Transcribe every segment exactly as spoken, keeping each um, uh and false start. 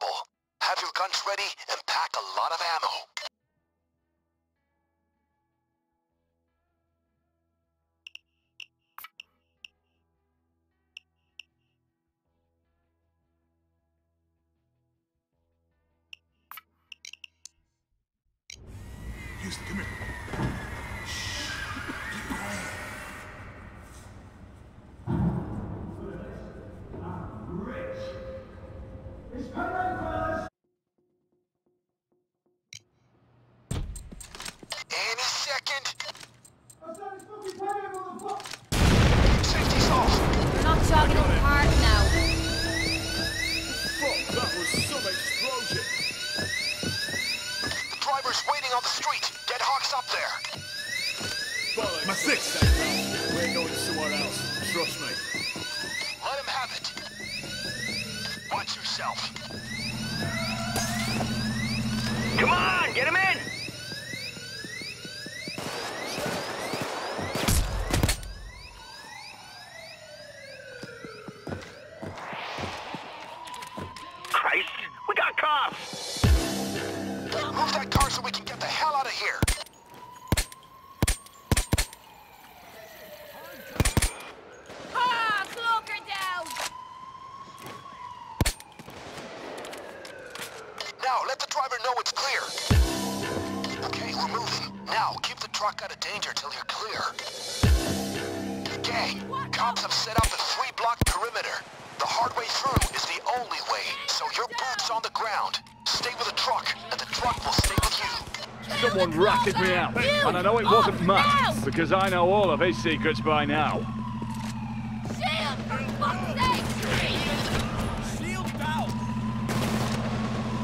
trouble. Have your guns ready and pack a lot of ammo. Houston, come here. Shh. Keep quiet. I'm rich. It's coming for us. Any second. Outside is fucking paying, motherfucker. Safety's off. We're not jogging in the park now. Fuck, that was some explosion. Waiting on the street. Get Hawks up there. Bollocks. My six. We're going somewhere else. Trust me. Let him have it. Watch yourself. Come on, get him in. Christ, we got cops. Move that car so we can get the hell out of here! Ah, cloak her down! Now, let the driver know it's clear. Okay, we're moving. Now, keep the truck out of danger till you're clear. Gang, cops have set up a three-block perimeter. The hard way through is the only way, so your boots on the ground. Stay with the truck, and the truck will stay with you. Someone ratted me out, and I know it wasn't Matt, because I know all of his secrets by now. Shield, for fuck's sake! Shield down!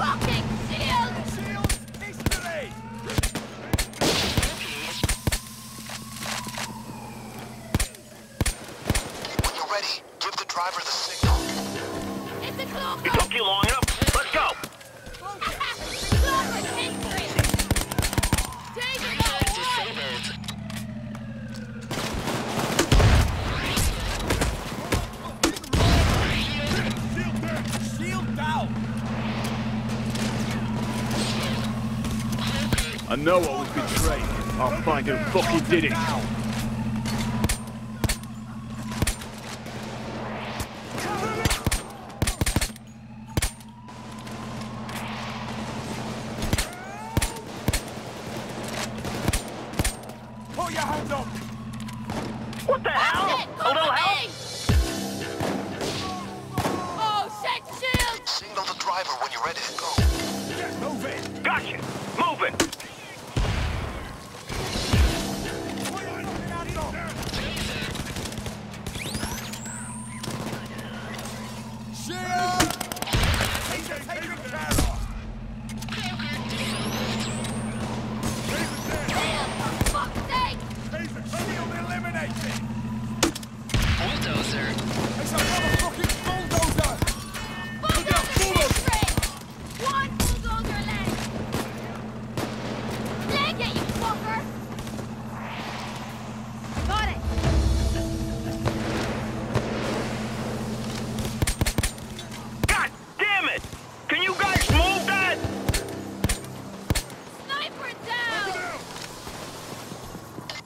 Fucking shield! Shield history! When you're ready, give the driver the signal. It's a clock! It took you long enough. Let's go! I know I was betrayed. I'll find who fucking did it. Pull your hands up! What the hell? A little help? Oh, shit, shield! Signal the driver when you're ready to go. Get moving! Gotcha! Moving!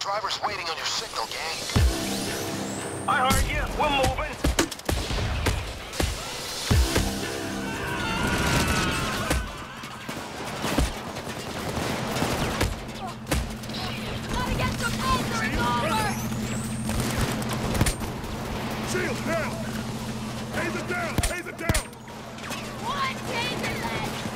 Driver's waiting on your signal, gang. I heard you. We're moving. Gotta get some over and over. Shield down. Taser down. Taser down. One taser left.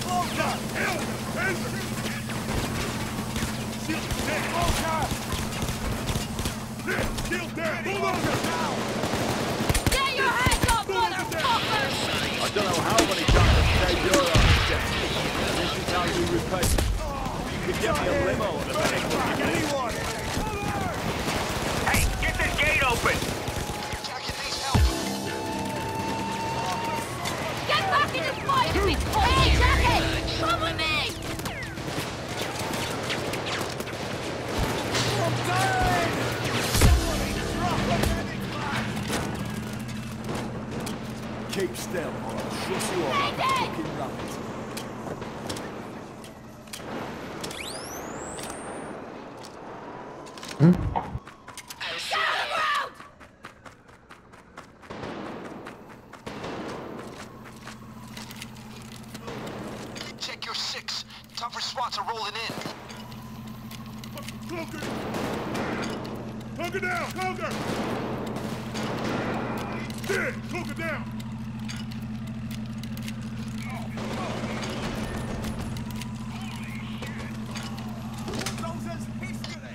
Close up! Hill! Get your hands up, motherfuckers! I don't know how many times I've saved your ass, Jeff. This is how you repay. You could get me a limo on the bank. Anyone! Hey, get this gate open! Get back in this fight if it's cold! Hey, Jackie! Come with me! Keep still, or I'll shoot you off. Keep running. Hmm? Check your six. Tougher spots are rolling in. Hunker! Hunker down! Hunker! Dead! Hunker down!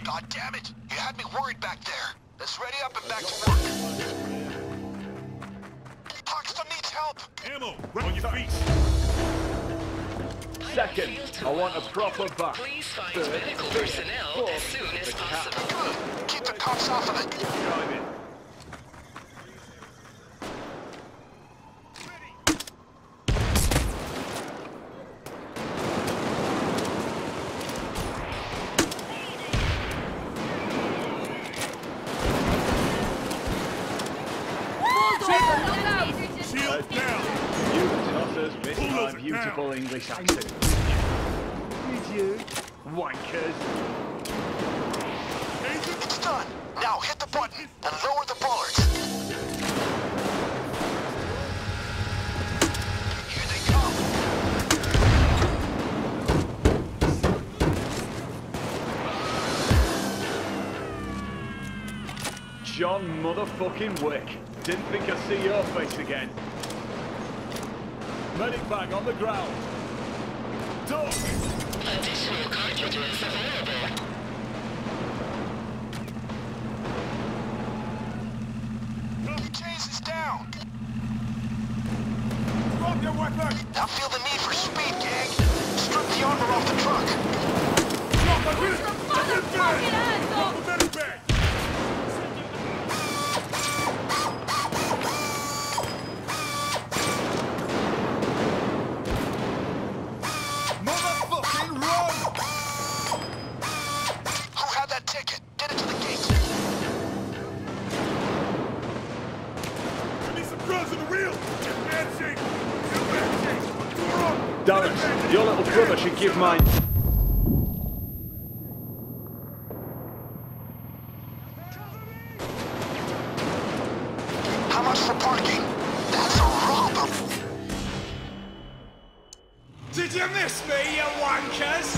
God damn it! You had me worried back there. Let's ready up and back to work. Hoxton needs help. Ammo, right on your feet. Second, I want a proper buck. Please find Third, medical personnel four, as soon as possible. Good. Keep the cops off of it. Drive it. Beautiful English accent. Did you? Wankers. It's done. Now hit the button and lower the bullets. Here they come. John motherfucking Wick. Didn't think I'd see your face again. Medic bag on the ground. Dog! Additional cartridges available. The chase is down. Drop your weapon. Now feel the need for speed, gang. Strip the armor off the truck. Where's the motherfucking asshole? Drop the medic bag. Darren, your little brother should give mine. How much for parking? That's a robber. Did you miss me, you wankers?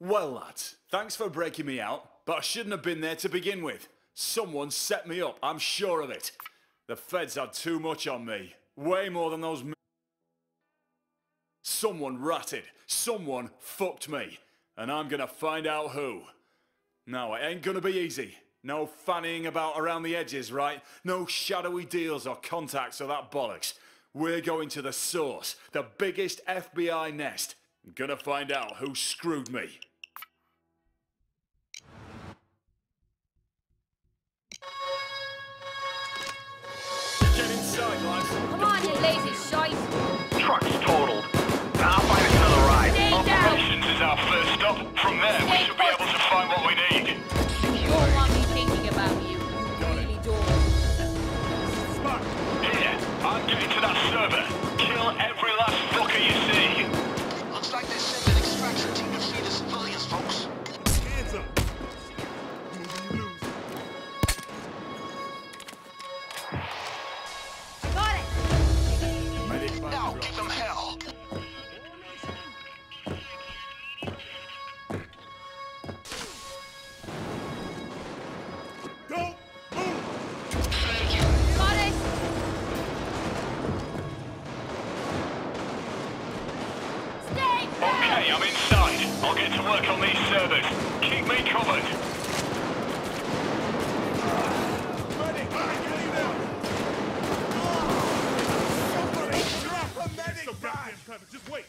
Well, lads, thanks for breaking me out, but I shouldn't have been there to begin with. Someone set me up, I'm sure of it. The feds had too much on me. Way more than those... Someone ratted. Someone fucked me. And I'm gonna find out who. Now, it ain't gonna be easy. No fannying about around the edges, right? No shadowy deals or contacts or that bollocks. We're going to the source. The biggest F B I nest. I'm gonna find out who screwed me. Get inside, lads. Come on, you lazy shite. Truck's totaled. I'll find another ride. Stay Operations down. Is our first stop. From there, Stay we should first. Be able to find what we need. You don't want me thinking about you. You really don't. Smart. Yeah, I'm getting to that server. Kill every last fucker you see. Looks like they sent an extraction team to feed us. moving. Keep me covered. Just wait.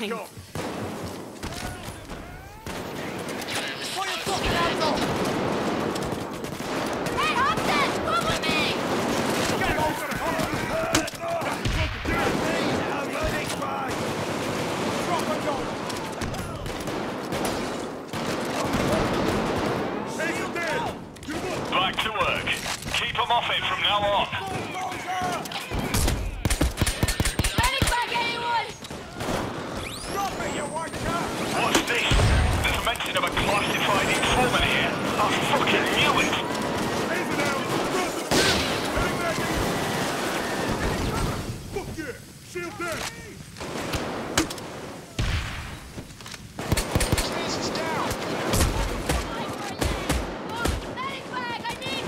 fucking. Put your fucking hands up! Hey, Hoxton! Come with me! Back to work. Keep them off it from now on. Of a classified informant here. I fucking knew it! Fuck yeah! Shield down! Space is down! Medic bag! I need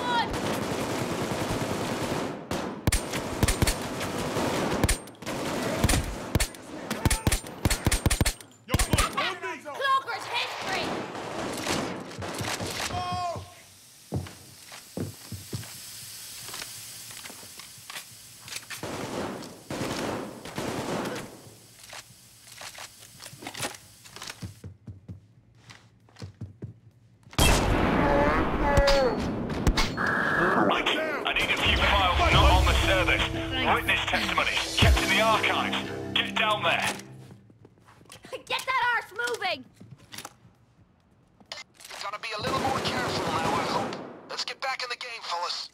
one! Cloaker's history! Witness testimony, kept in the archives. Get down there. Get that arse moving! Gotta be a little more careful now, I hope. Let's get back in the game, fellas.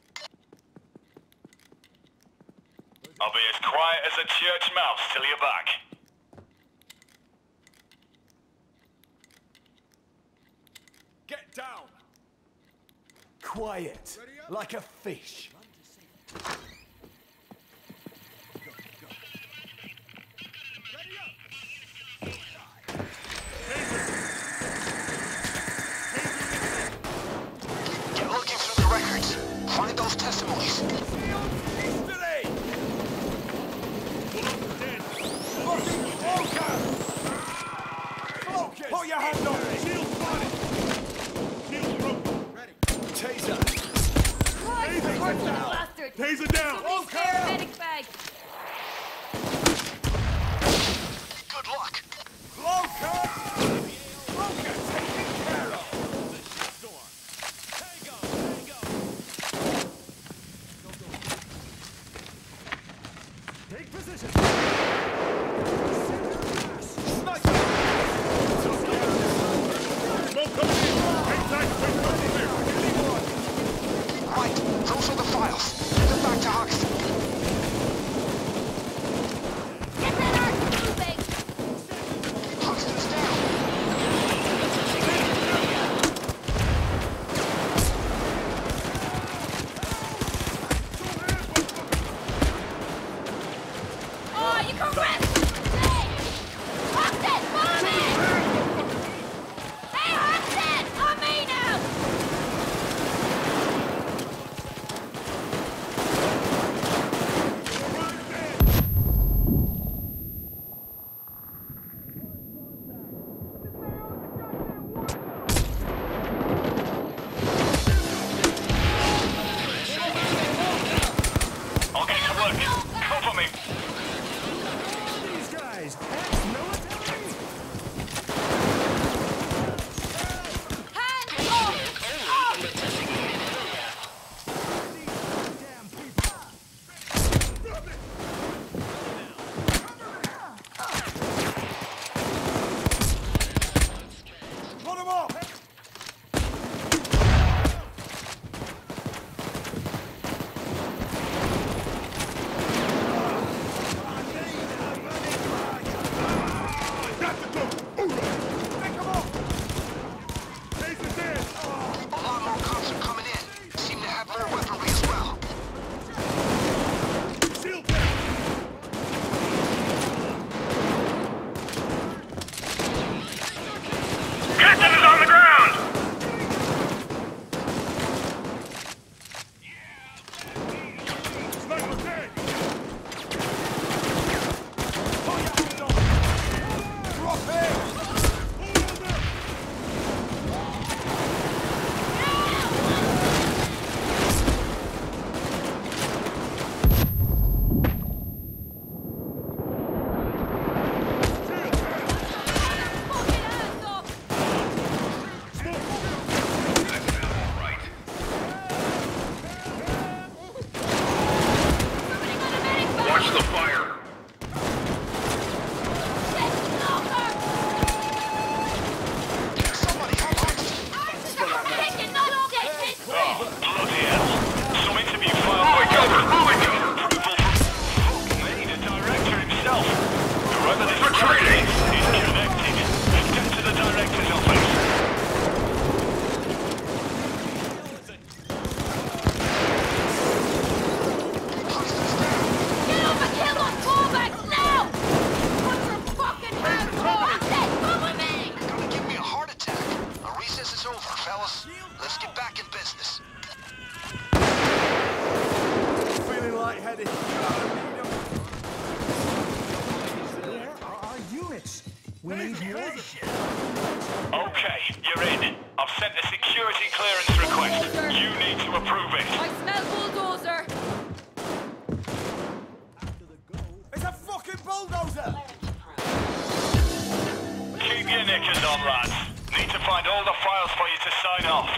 I'll be as quiet as a church mouse till you're back. Get down! Quiet, like a fish. Testimonies. Put your hand on it. Shield body. Shield broken. Ready. Taser. Taser down. Taser down. Okay. Medic bag. Good luck. Local. Local. Taken care of. Position. Sniper! Smoke coming in! Take tight, take cover there! Right, those are the files. Get them back to Hoxton. Get that arc moving! Hoxton's approve it. I smell bulldozer. After the goal. It's a fucking bulldozer. Keep your knickers on, lads. Need to find all the files for you to sign off.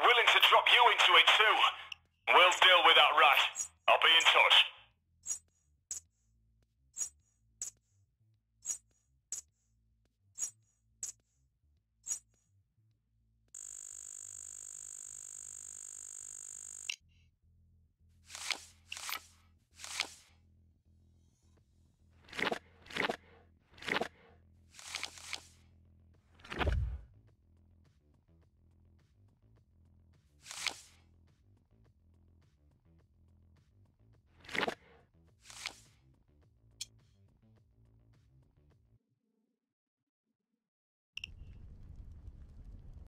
Willing to drop you into it too. We'll deal with that rat.